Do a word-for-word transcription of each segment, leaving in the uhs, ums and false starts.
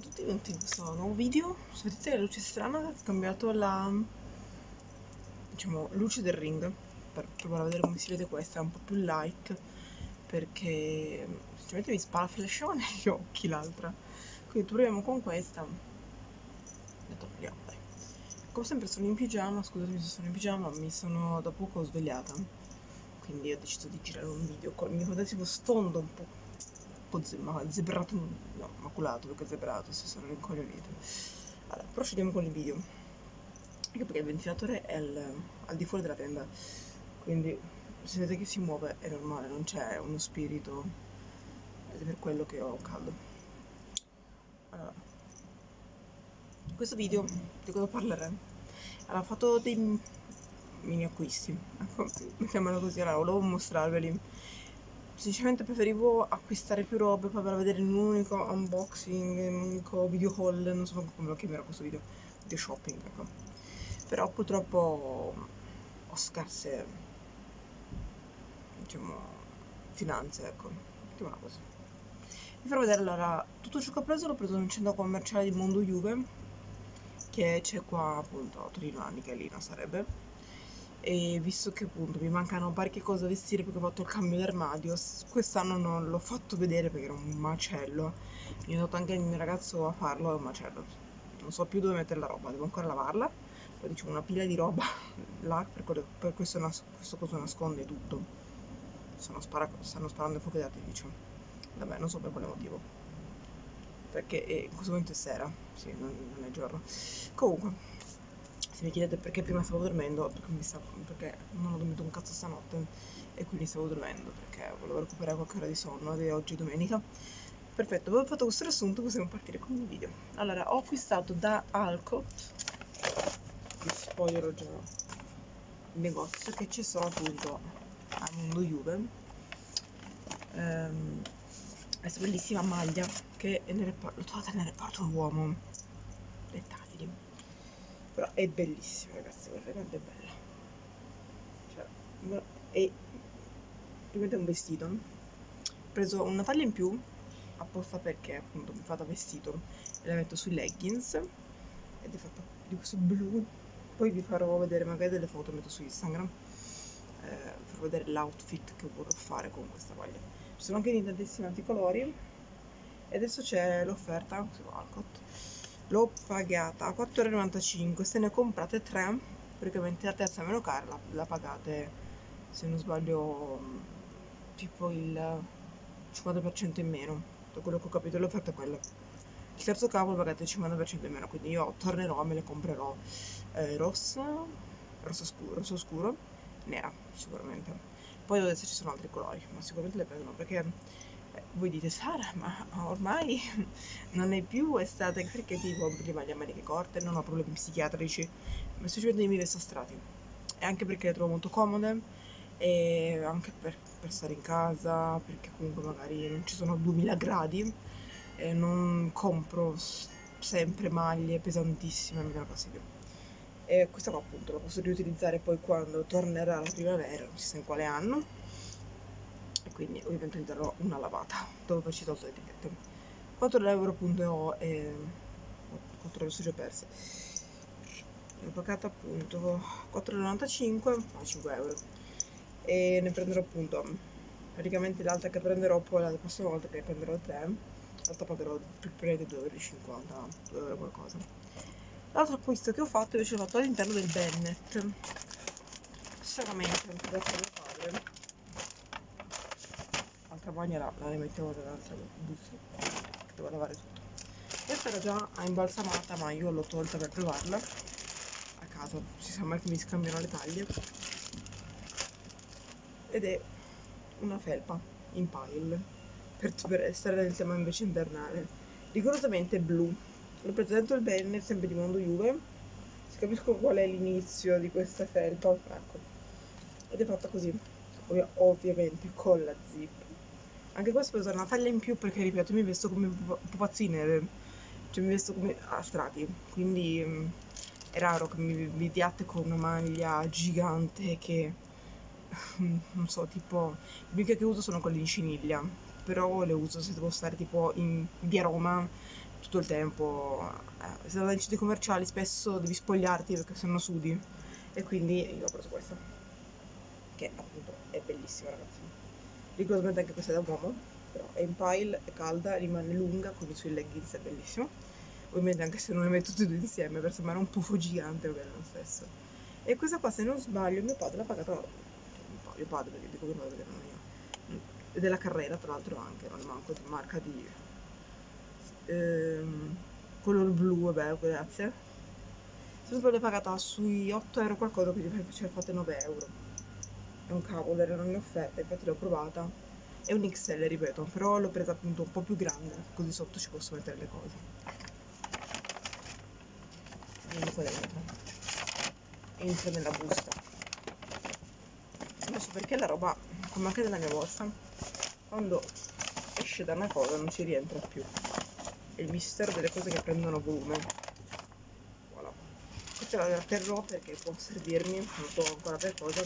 Ciao a tutti, benvenuti in questo nuovo video. Sentite la luce strana, ho cambiato la diciamo luce del ring per provare a vedere come si vede. Questa è un po' più light perché sinceramente mi spara flashone agli occhi l'altra, quindi proviamo con questa. La togliamo, dai. Come sempre sono in pigiama, scusatemi se sono in pigiama, mi sono da poco svegliata, quindi ho deciso di girare un video con il mio fantastico sfondo un po' un po' ze ma zebrato, no, maculato, perché zebrato, se sono rincoglionito. Allora, procediamo con il video, anche perché il ventilatore è al, al di fuori della tenda, quindi se vedete che si muove è normale, non c'è uno spirito, ed è per quello che ho caldo. Allora, in questo video di cosa parlerò? Allora, ho fatto dei mini acquisti, mettiamolo così, allora volevo mostrarveli. Sinceramente preferivo acquistare più robe, poi per vedere un unico unboxing, un unico video haul, non so come lo chiamerò questo video, video shopping, ecco. Però purtroppo ho scarse, diciamo, finanze, ecco, mettiamola così. Vi farò vedere allora, tutto ciò che ho preso l'ho preso in un centro commerciale di Mondo Juve, che c'è qua appunto a Torino, a Nichelina sarebbe. E visto che appunto mi mancano parecchie cose da vestire perché ho fatto il cambio d'armadio, quest'anno non l'ho fatto vedere perché era un macello, mi ha dato anche il mio ragazzo a farlo, è un macello, non so più dove mettere la roba, devo ancora lavarla, poi diciamo una pila di roba là, per, per questo, nas questo coso nasconde tutto, stanno, spara stanno sparando i fuochi d'artificio, vabbè non so per quale motivo, perché eh, in questo momento è sera, sì, non, non è giorno, comunque. Se mi chiedete perché prima stavo dormendo, perché, mi stavo, perché non ho dormito un cazzo stanotte e quindi stavo dormendo perché volevo recuperare qualche ora di sonno ed è oggi domenica. Perfetto, avevo fatto questo riassunto, possiamo partire con il video. Allora, ho acquistato da Alcott, vi spoilerò già il negozio, che ci sono appunto a Mondo Juve, ehm, questa bellissima maglia che è nel reparto, l'ho trovata nel reparto uomo, dettagli. Però è bellissima ragazzi, guardate quanto è bella, cioè è praticamente un vestito. Ho preso una taglia in più apposta perché appunto mi fa da vestito e la metto sui leggings ed è fatta di questo blu, poi vi farò vedere magari delle foto, metto su Instagram, eh, farò vedere l'outfit che vorrò fare con questa taglia. Ci sono anche in tantissimi altri colori e adesso c'è l'offerta su Alcott. L'ho pagata a quattro e novantacinque euro, se ne comprate tre, praticamente la terza meno cara la, la pagate, se non sbaglio, tipo il cinquanta per cento in meno, da quello che ho capito l'offerta è quella. Il terzo cavo lo pagate il cinquanta per cento in meno, quindi io tornerò e me le comprerò eh, rossa, rosso scuro, rosso scuro, nera sicuramente. Poi adesso ci sono altri colori, ma sicuramente le prendono perché... Voi dite Sara, ma ormai non è più estate perché ti compri le maniche corte, non ho problemi psichiatrici, ma semplicemente mi vesto a strati. E anche perché le trovo molto comode, e anche per, per stare in casa, perché comunque magari non ci sono duemila gradi, e non compro sempre maglie pesantissime, mi dà fastidio. E questa qua appunto la posso riutilizzare poi quando tornerà la primavera, non si sa in quale anno. Quindi ovviamente gli darò una lavata dopo averci tolto le etichette. Quattro euro appunto ho e quattro euro sono già perse, l'ho pagata appunto quattro e novantacinque euro a cinque euro e ne prenderò appunto praticamente l'altra che prenderò poi la prossima volta che prenderò tre, l'altra pagherò più prima di due e cinquanta euro, due euro qualcosa. L'altro acquisto che ho fatto invece l'ho fatto all'interno del Bennett, sicuramente da fare maglia la, la rimettiamo dall'altra busta che devo lavare tutto. Questa era già imbalsamata ma io l'ho tolta per provarla a caso, si sa mai che mi scambiano le taglie, ed è una felpa in pile per, per stare nel tema invece invernale, rigorosamente blu. L'ho preso dentro il Bennett, sempre di Mondo Juve, si capisco qual è l'inizio di questa felpa, ecco, ed è fatta così, Ov ovviamente con la zip. Anche questo ho preso una taglia in più perché, ripeto, mi vesto come pupazzine, cioè mi vesto come a strati, quindi mh, è raro che mi vediate con una maglia gigante che, non so, tipo, le uniche che uso sono quelle in ciniglia, però le uso se devo stare tipo in via Roma, tutto il tempo. Eh, se la dai siti commerciali spesso devi spogliarti perché sennò sudi, e quindi io ho preso questa, che appunto è bellissima, ragazzi. Rigorosamente anche questa è da uomo, però è in pile, è calda, rimane lunga, quindi sui leggings è bellissimo. Ovviamente anche se non le metto tutti e due insieme per sembrare un pufo gigante, ovvero lo stesso. E questa qua, se non sbaglio, mio padre l'ha pagata, cioè, mio padre, perché dico mio padre perché non io, ed è la Carrera, tra l'altro, anche non manco di marca di ehm, color blu, vabbè, grazie. Se non sbaglio l'ho pagata sui otto euro qualcosa, quindi ci ha fatto nove euro. È un cavolo, era una mia offerta, infatti l'ho provata. È un X L, ripeto, però l'ho presa appunto un po' più grande, così sotto ci posso mettere le cose. Vediamo qua dentro. Entra nella busta. Non so perché la roba, come anche nella mia borsa, quando esce da una cosa non ci rientra più. È il mistero delle cose che prendono volume. Voilà. Questa la terrò perché può servirmi, non so ancora per cosa,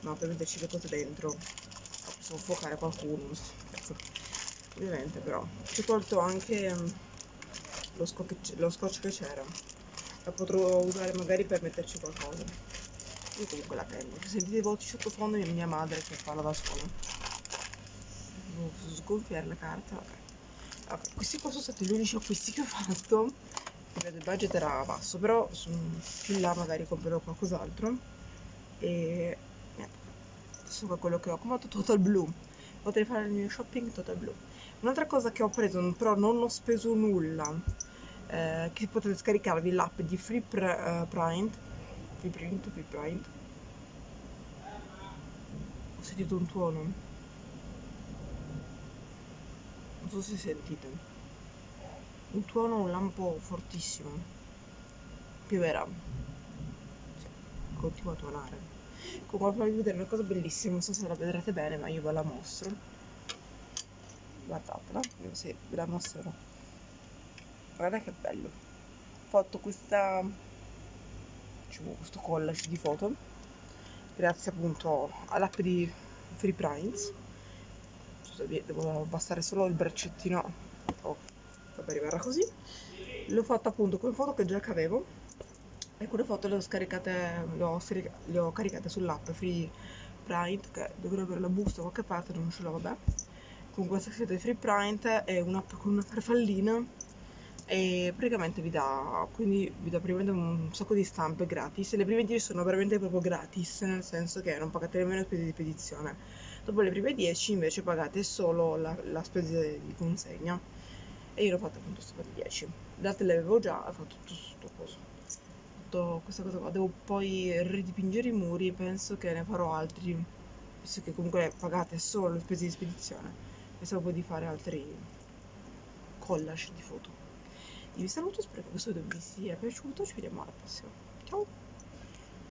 ma per metterci le cose dentro. Posso fuocare qualcuno, non so. Ovviamente però. Ci ho tolto anche lo scotch che c'era. La potrò usare magari per metterci qualcosa. Io comunque la prendo. Se sentite voci sottofondo è mia madre che parla da sola. Devo sgonfiare la carta. Vabbè. Allora, questi qua sono stati gli unici acquisti che ho fatto. Il budget era basso, però più là magari comprerò qualcos'altro. E questo qua è quello che ho. Come ho fatto Total Blu. Potrei fare il mio shopping Total Blu. Un'altra cosa che ho preso, però non ho speso nulla. Eh, che potete scaricarvi l'app di FreePrints, uh, FreePrint, FreePrint. Ho sentito un tuono, non so se sentite, un tuono, un lampo fortissimo, pioverà, cioè, continua a tuonare. Comunque voglio vedere una cosa bellissima, non so se la vedrete bene, ma io ve la mostro, guardatela, vediamo se ve la mostrerò. Guarda che bello, ho fatto questa, diciamo, questo collage di foto grazie appunto all'app di FreePrints. Devo abbassare solo il braccettino, oh, vabbè, arriverà così. L'ho fatta appunto con foto che già avevo, e quelle foto le ho scaricate, le ho, le ho caricate sull'app FreePrint, che dovrebbe avere la busta da qualche parte, non ce l'ho, vabbè. Con questa scritta di FreePrint è un'app con una farfallina, e praticamente vi dà, quindi vi dà praticamente un sacco di stampe gratis, e le prime dieci sono veramente proprio gratis, nel senso che non pagate nemmeno spese di spedizione. Dopo le prime dieci invece pagate solo la, la spesa di consegna, e io l'ho fatta appunto queste dieci. Le altre le avevo già, ho fatto tutto questo coso, ho fatto questa cosa qua, devo poi ridipingere i muri, penso che ne farò altri, visto che comunque pagate solo le spese di spedizione. Pensavo poi di fare altri collage di foto. Io vi saluto, spero che questo video vi sia piaciuto, ci vediamo alla prossima, ciao!